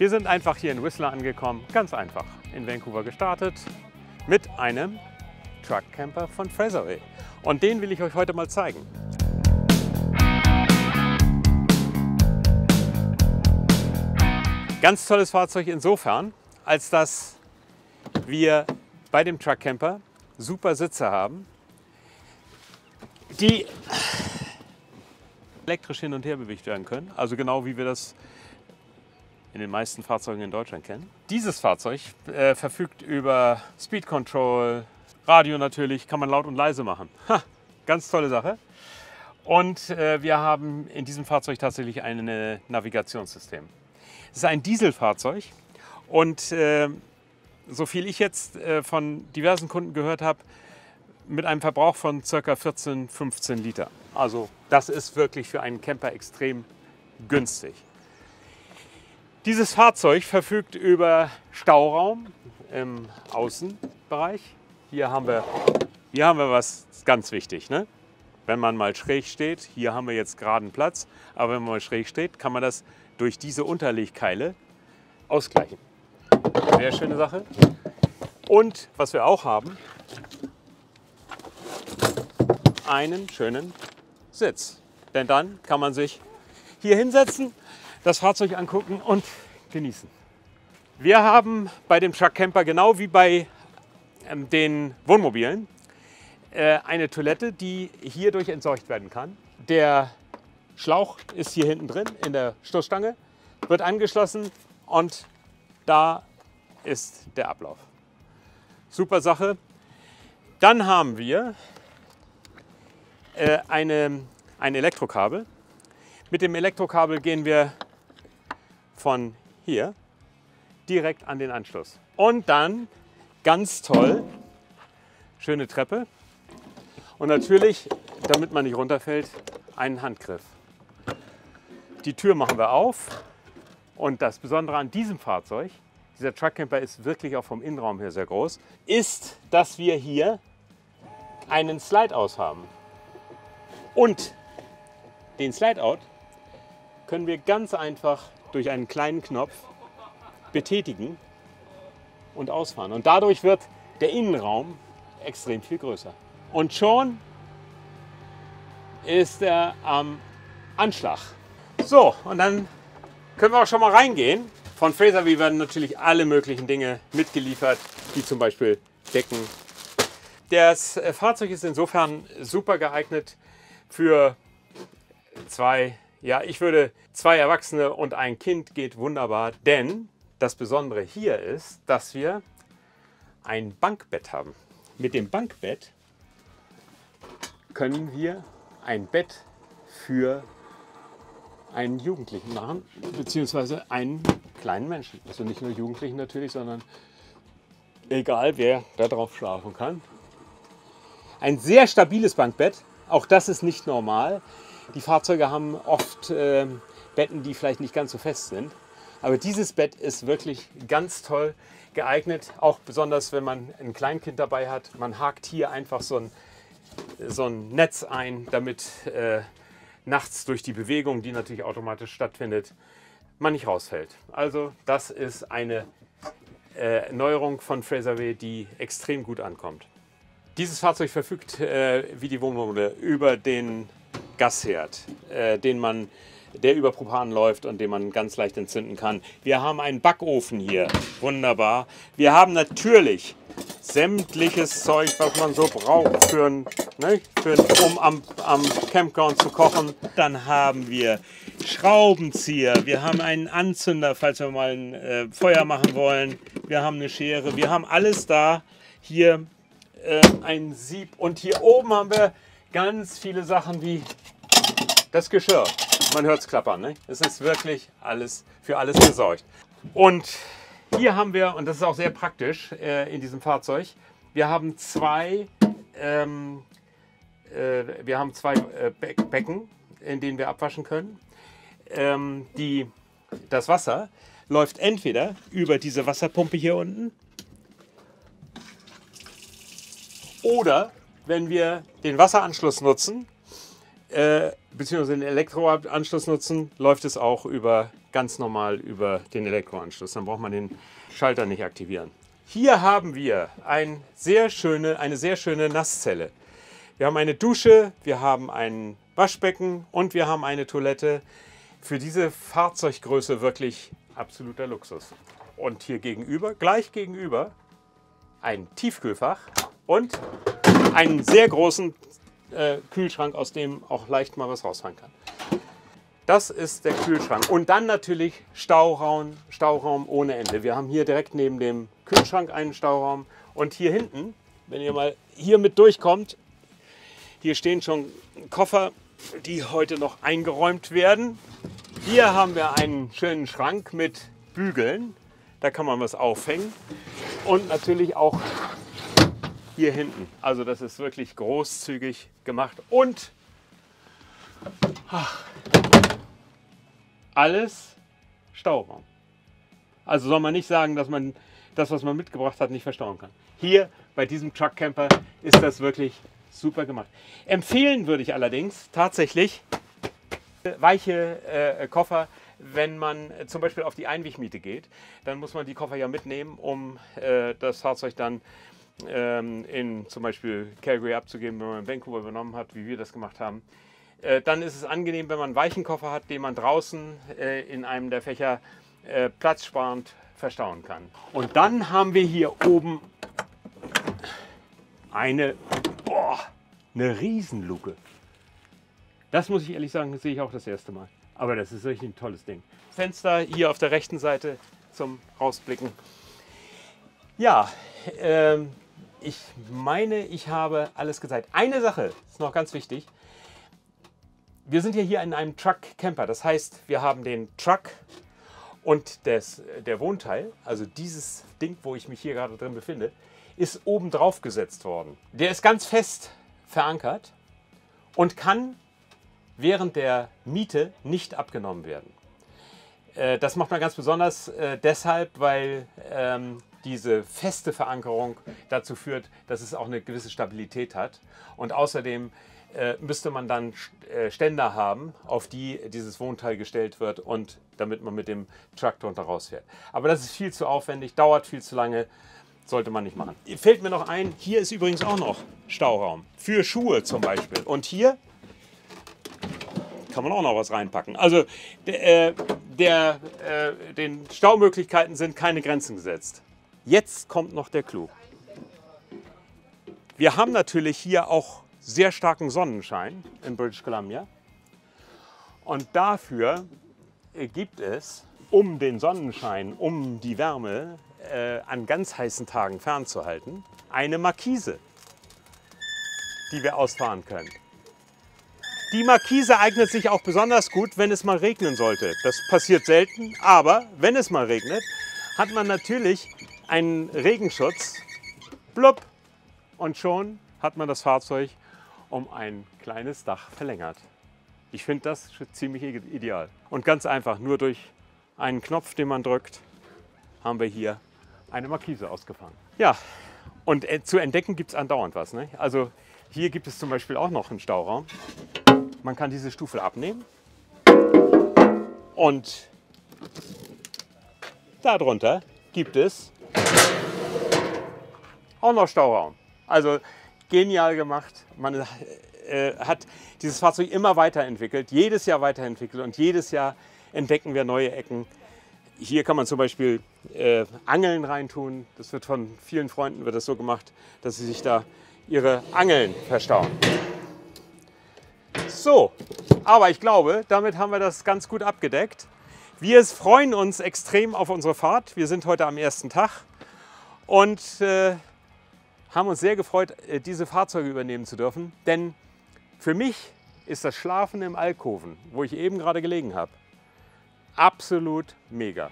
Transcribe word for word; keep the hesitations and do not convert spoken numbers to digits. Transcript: Wir sind einfach hier in Whistler angekommen, ganz einfach. In Vancouver gestartet mit einem Truckcamper von Fraserway. Und den will ich euch heute mal zeigen. Ganz tolles Fahrzeug insofern, als dass wir bei dem Truckcamper super Sitze haben, die elektrisch hin und her bewegt werden können. Also genau wie wir das in den meisten Fahrzeugen in Deutschland kennen. Dieses Fahrzeug äh, verfügt über Speed Control, Radio natürlich, kann man laut und leise machen. Ha, ganz tolle Sache. Und äh, wir haben in diesem Fahrzeug tatsächlich ein Navigationssystem. Es ist ein Dieselfahrzeug und äh, so viel ich jetzt äh, von diversen Kunden gehört habe, mit einem Verbrauch von ca. vierzehn, fünfzehn Liter. Also das ist wirklich für einen Camper extrem günstig. Dieses Fahrzeug verfügt über Stauraum im Außenbereich. Hier haben wir, hier haben wir was ganz wichtig, ne? Wenn man mal schräg steht, hier haben wir jetzt geraden Platz, aber wenn man mal schräg steht, kann man das durch diese Unterlegkeile ausgleichen. Sehr schöne Sache. Und was wir auch haben, einen schönen Sitz. Denn dann kann man sich hier hinsetzen, das Fahrzeug angucken und genießen. Wir haben bei dem Truckcamper genau wie bei den Wohnmobilen eine Toilette, die hierdurch entsorgt werden kann. Der Schlauch ist hier hinten drin in der Stoßstange, wird angeschlossen und da ist der Ablauf. Super Sache. Dann haben wir eine, ein Elektrokabel. Mit dem Elektrokabel gehen wir von hier direkt an den Anschluss. Und dann, ganz toll, schöne Treppe und natürlich, damit man nicht runterfällt, einen Handgriff. Die Tür machen wir auf und das Besondere an diesem Fahrzeug, dieser Truckcamper ist wirklich auch vom Innenraum her sehr groß, ist, dass wir hier einen Slide-Out haben. Und den Slide-Out können wir ganz einfach durch einen kleinen Knopf betätigen und ausfahren. Und dadurch wird der Innenraum extrem viel größer. Und schon ist er am Anschlag. So, und dann können wir auch schon mal reingehen. Von Fraserway werden natürlich alle möglichen Dinge mitgeliefert, wie zum Beispiel Decken. Das Fahrzeug ist insofern super geeignet für zwei, ja, ich würde zwei Erwachsene und ein Kind geht wunderbar, denn das Besondere hier ist, dass wir ein Bankbett haben. Mit dem Bankbett können wir ein Bett für einen Jugendlichen machen, beziehungsweise einen kleinen Menschen. Also nicht nur Jugendlichen natürlich, sondern egal, wer da drauf schlafen kann. Ein sehr stabiles Bankbett, auch das ist nicht normal. Die Fahrzeuge haben oft äh, Betten, die vielleicht nicht ganz so fest sind. Aber dieses Bett ist wirklich ganz toll geeignet, auch besonders, wenn man ein Kleinkind dabei hat. Man hakt hier einfach so ein, so ein Netz ein, damit äh, nachts durch die Bewegung, die natürlich automatisch stattfindet, man nicht rausfällt. Also das ist eine äh, Neuerung von Fraserway, die extrem gut ankommt. Dieses Fahrzeug verfügt, äh, wie die Wohnmobile, über den Gasherd, äh, den man, der über Propan läuft und den man ganz leicht entzünden kann. Wir haben einen Backofen hier, wunderbar. Wir haben natürlich sämtliches Zeug, was man so braucht, für ein, ne, für ein, um am, am Campground zu kochen. Dann haben wir Schraubenzieher, wir haben einen Anzünder, falls wir mal ein äh, Feuer machen wollen. Wir haben eine Schere, wir haben alles da hier. Ein Sieb und hier oben haben wir ganz viele Sachen wie das Geschirr. Man hört es klappern, ne? Es ist wirklich alles für alles gesorgt. Und hier haben wir, und das ist auch sehr praktisch äh, in diesem Fahrzeug, wir haben zwei, ähm, äh, wir haben zwei äh, Be Becken, in denen wir abwaschen können. Ähm, die, das Wasser läuft entweder über diese Wasserpumpe hier unten, oder wenn wir den Wasseranschluss nutzen, äh, beziehungsweise den Elektroanschluss nutzen, läuft es auch über, ganz normal über den Elektroanschluss. Dann braucht man den Schalter nicht aktivieren. Hier haben wir ein sehr schöne, eine sehr schöne Nasszelle. Wir haben eine Dusche, wir haben ein Waschbecken und wir haben eine Toilette. Für diese Fahrzeuggröße wirklich absoluter Luxus. Und hier gegenüber, gleich gegenüber, ein Tiefkühlfach und einen sehr großen äh, Kühlschrank, aus dem auch leicht mal was rausfahren kann. Das ist der Kühlschrank. Und dann natürlich Stauraum, Stauraum ohne Ende. Wir haben hier direkt neben dem Kühlschrank einen Stauraum. Und hier hinten, wenn ihr mal hier mit durchkommt, hier stehen schon Koffer, die heute noch eingeräumt werden. Hier haben wir einen schönen Schrank mit Bügeln. Da kann man was aufhängen. Und natürlich auch hier hinten. Also das ist wirklich großzügig gemacht. Und ach, alles Stauraum. Also soll man nicht sagen, dass man das, was man mitgebracht hat, nicht verstauen kann. Hier bei diesem Truck Camper ist das wirklich super gemacht. Empfehlen würde ich allerdings tatsächlich weiche äh, Koffer. Wenn man zum Beispiel auf die Einwegmiete geht, dann muss man die Koffer ja mitnehmen, um äh, das Fahrzeug dann ähm, in zum Beispiel Calgary abzugeben, wenn man in Vancouver übernommen hat, wie wir das gemacht haben. Äh, dann ist es angenehm, wenn man einen weichen Koffer hat, den man draußen äh, in einem der Fächer äh, platzsparend verstauen kann. Und dann haben wir hier oben eine, boah, eine Riesenluke. Das muss ich ehrlich sagen, das sehe ich auch das erste Mal. Aber das ist wirklich ein tolles Ding. Fenster hier auf der rechten Seite zum Rausblicken. Ja, ähm, ich meine, ich habe alles gezeigt. Eine Sache ist noch ganz wichtig. Wir sind ja hier in einem Truck-Camper. Das heißt, wir haben den Truck und des, der Wohnteil, also dieses Ding, wo ich mich hier gerade drin befinde, ist oben drauf gesetzt worden. Der ist ganz fest verankert und kann während der Miete nicht abgenommen werden. Das macht man ganz besonders deshalb, weil diese feste Verankerung dazu führt, dass es auch eine gewisse Stabilität hat. Und außerdem müsste man dann Ständer haben, auf die dieses Wohnteil gestellt wird, und damit man mit dem Truck drunter rausfährt. Aber das ist viel zu aufwendig, dauert viel zu lange, sollte man nicht machen. Fällt mir noch ein, hier ist übrigens auch noch Stauraum für Schuhe zum Beispiel. Und hier kann man auch noch was reinpacken. Also der, der, den Staumöglichkeiten sind keine Grenzen gesetzt. Jetzt kommt noch der Clou. Wir haben natürlich hier auch sehr starken Sonnenschein in British Columbia. Und dafür gibt es, um den Sonnenschein, um die Wärme äh, an ganz heißen Tagen fernzuhalten, eine Markise, die wir ausfahren können. Die Markise eignet sich auch besonders gut, wenn es mal regnen sollte. Das passiert selten, aber wenn es mal regnet, hat man natürlich einen Regenschutz. Blub! Und schon hat man das Fahrzeug um ein kleines Dach verlängert. Ich finde das ziemlich ideal. Und ganz einfach, nur durch einen Knopf, den man drückt, haben wir hier eine Markise ausgefahren. Ja, und zu entdecken gibt es andauernd was, ne? Also hier gibt es zum Beispiel auch noch einen Stauraum. Man kann diese Stufe abnehmen und darunter gibt es auch noch Stauraum. Also genial gemacht. Man äh, hat dieses Fahrzeug immer weiterentwickelt, jedes Jahr weiterentwickelt, und jedes Jahr entdecken wir neue Ecken. Hier kann man zum Beispiel äh, Angeln reintun. Das wird von vielen Freunden wird das so gemacht, dass sie sich da ihre Angeln verstauen. So, aber ich glaube, damit haben wir das ganz gut abgedeckt. Wir freuen uns extrem auf unsere Fahrt. Wir sind heute am ersten Tag und äh, haben uns sehr gefreut, diese Fahrzeuge übernehmen zu dürfen. Denn für mich ist das Schlafen im Alkoven, wo ich eben gerade gelegen habe, absolut mega.